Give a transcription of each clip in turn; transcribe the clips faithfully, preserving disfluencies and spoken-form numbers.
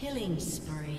Killing spree.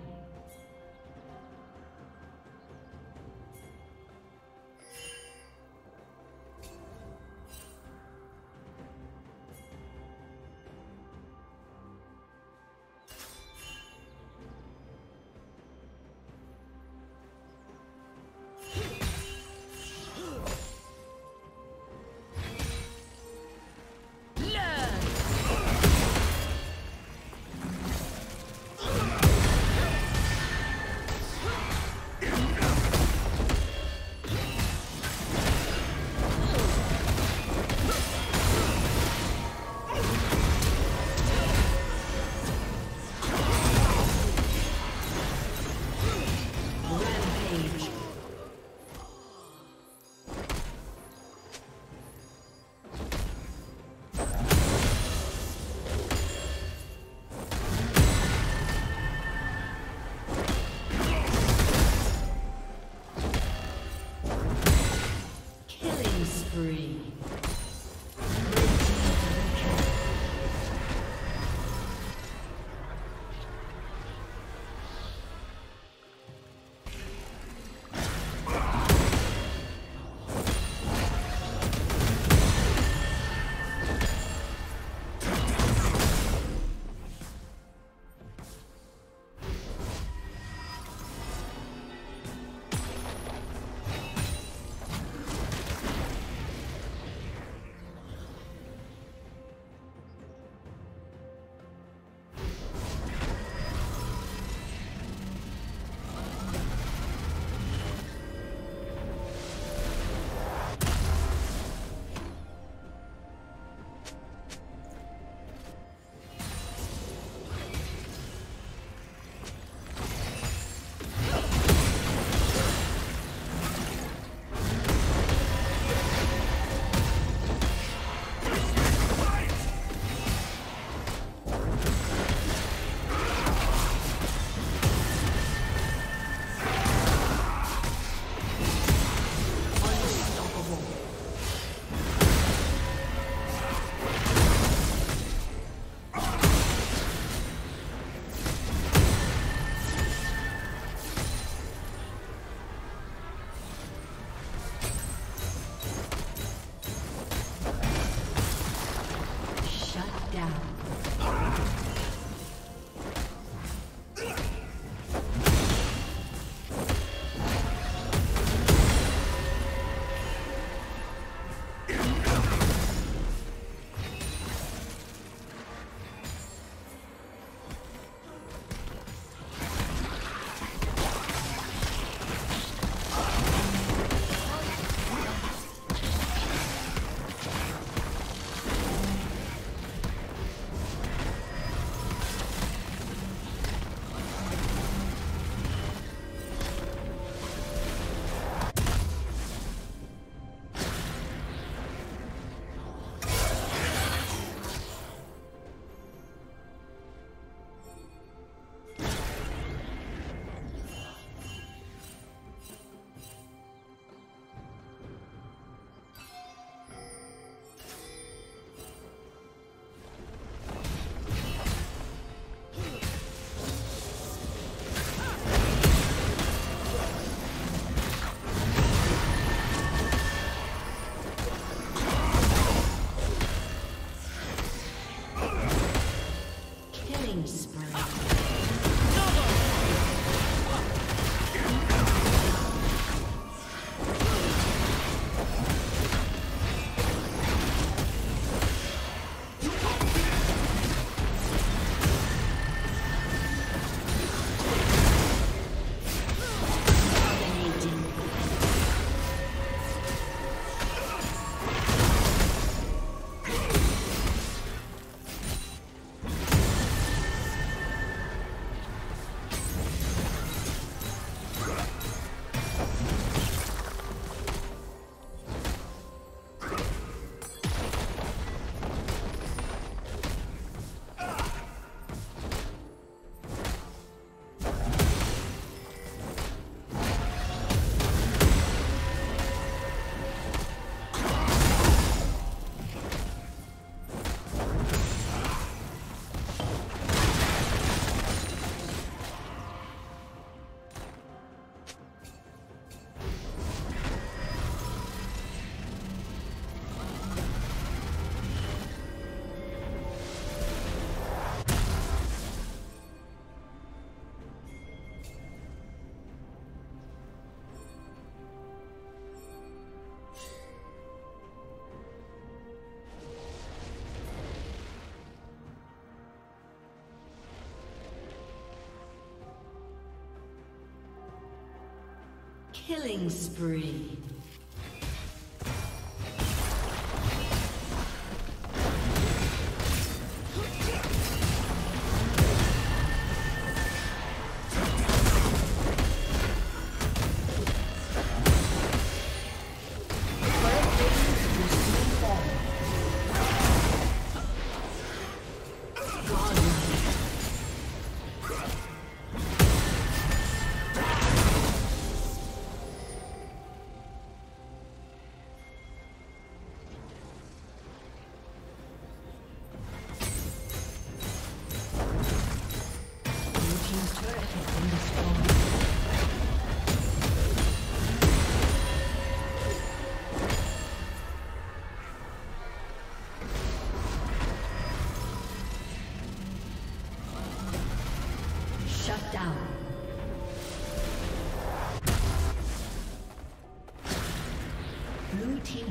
Killing spree.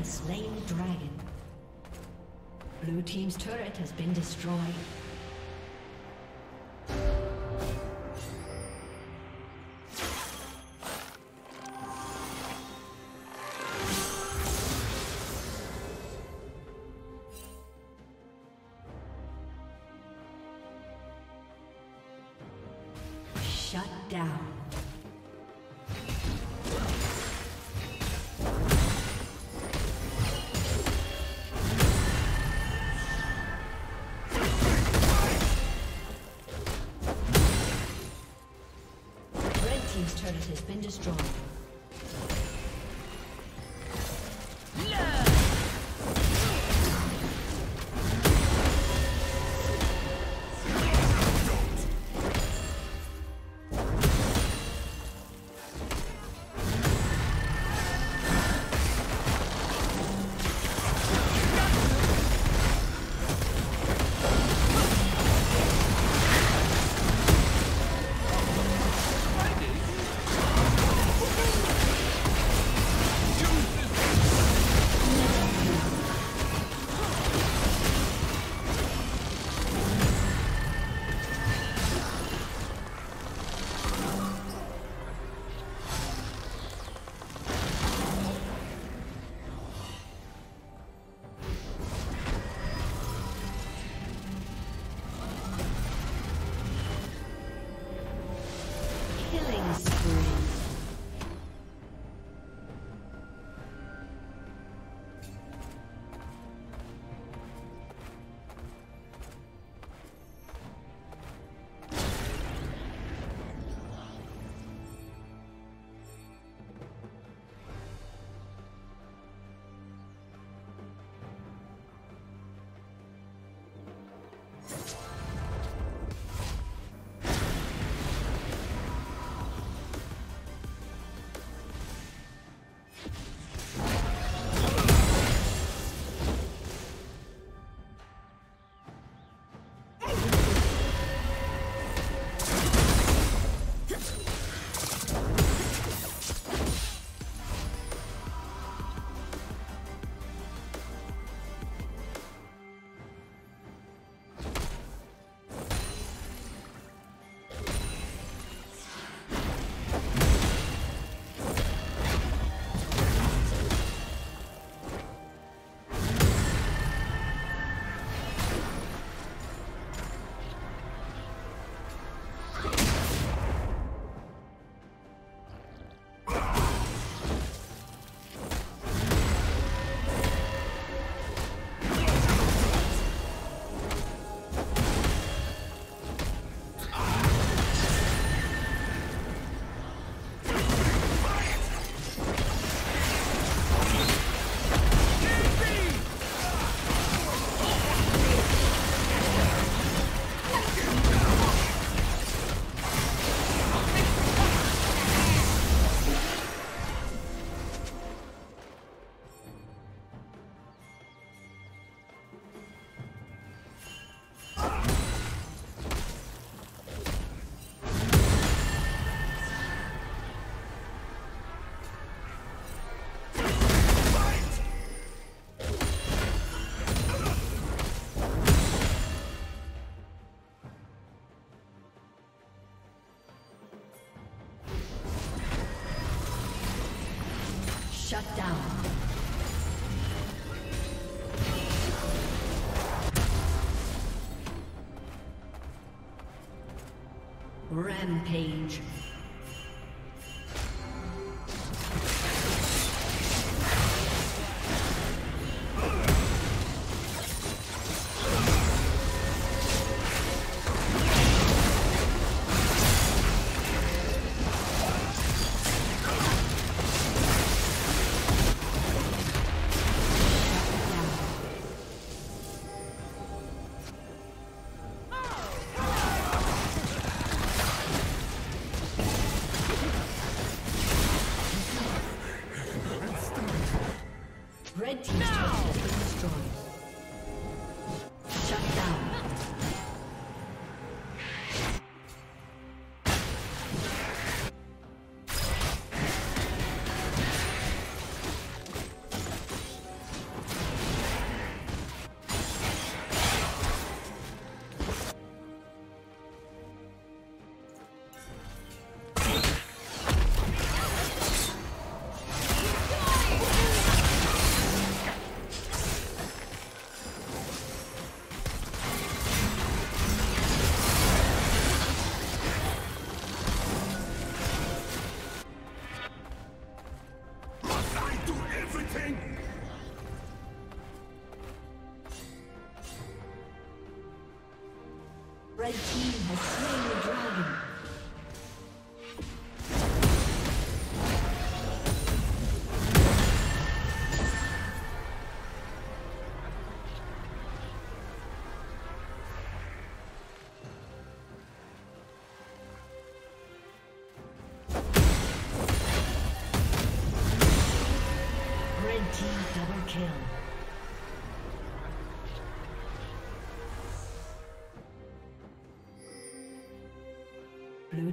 Slain dragon. Blue team's turret has been destroyed. Shut down. Shut down. Rampage. Red team's turret has been destroyed. Shut down. Red team has slain the dragon. Red team double kill. Blue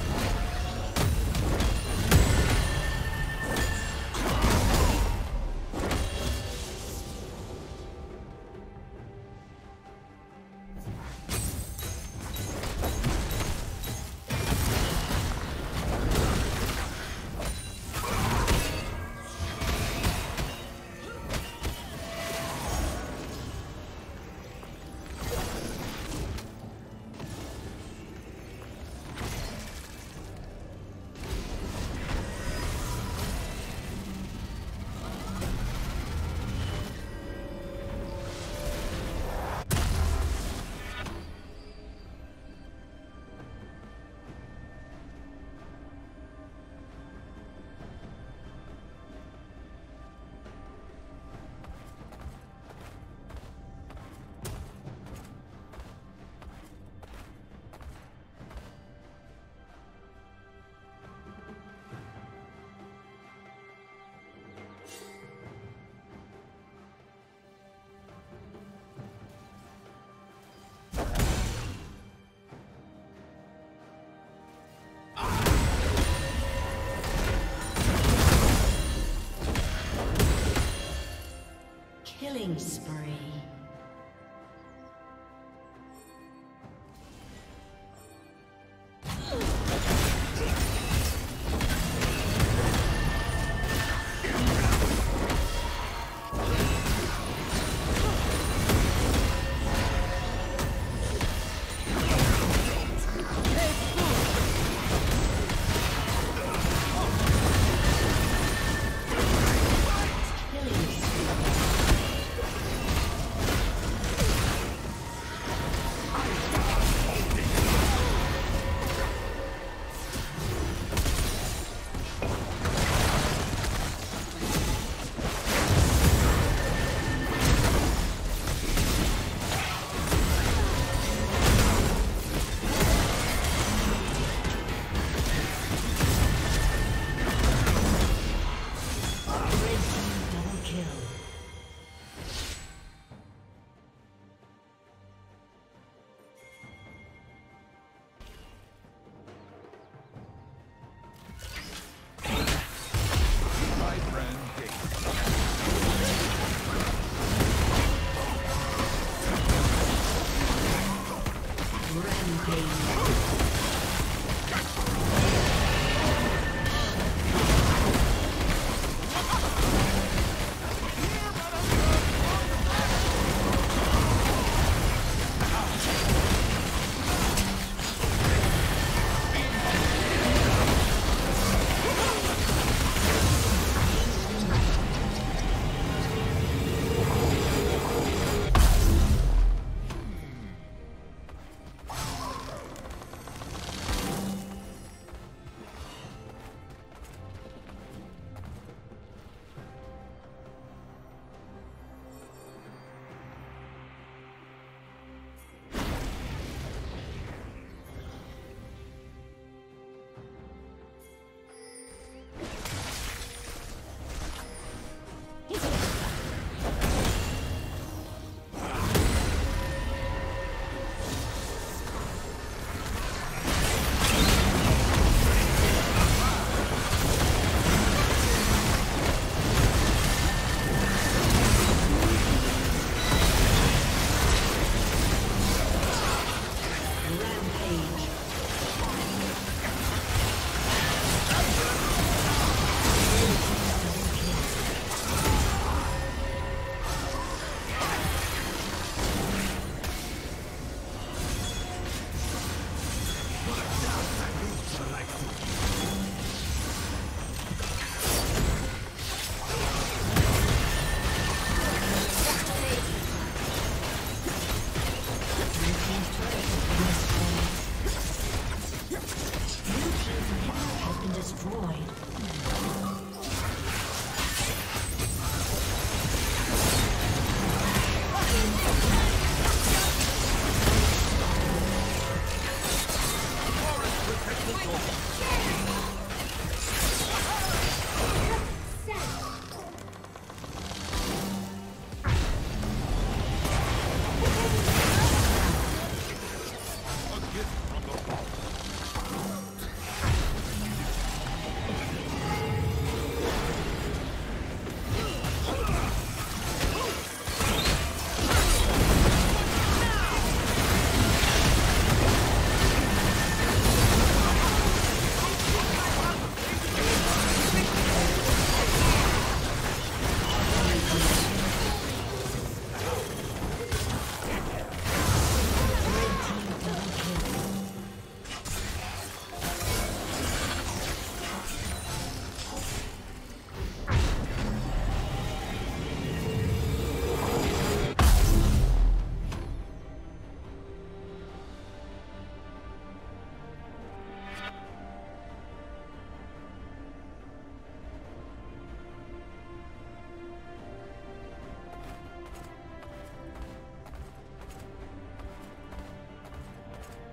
Killing spree. Rampage.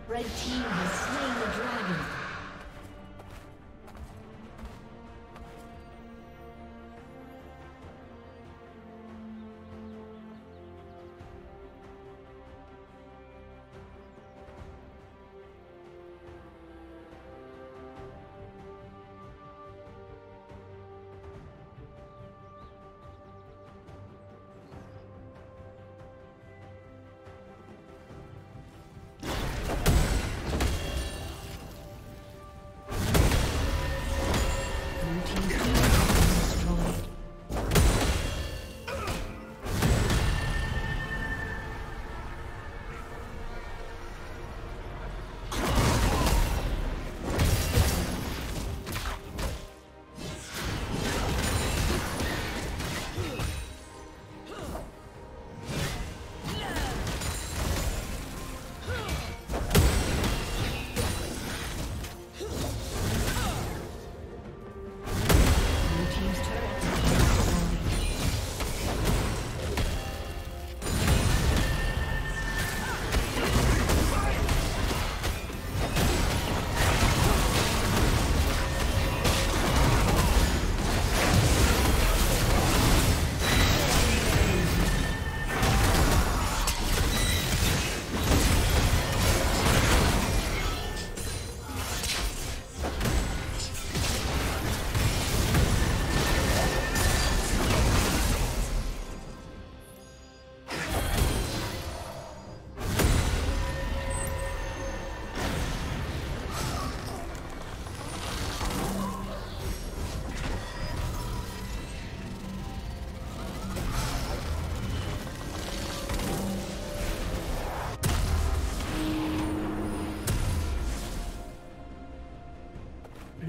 Red team has slain the dragon.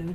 Blue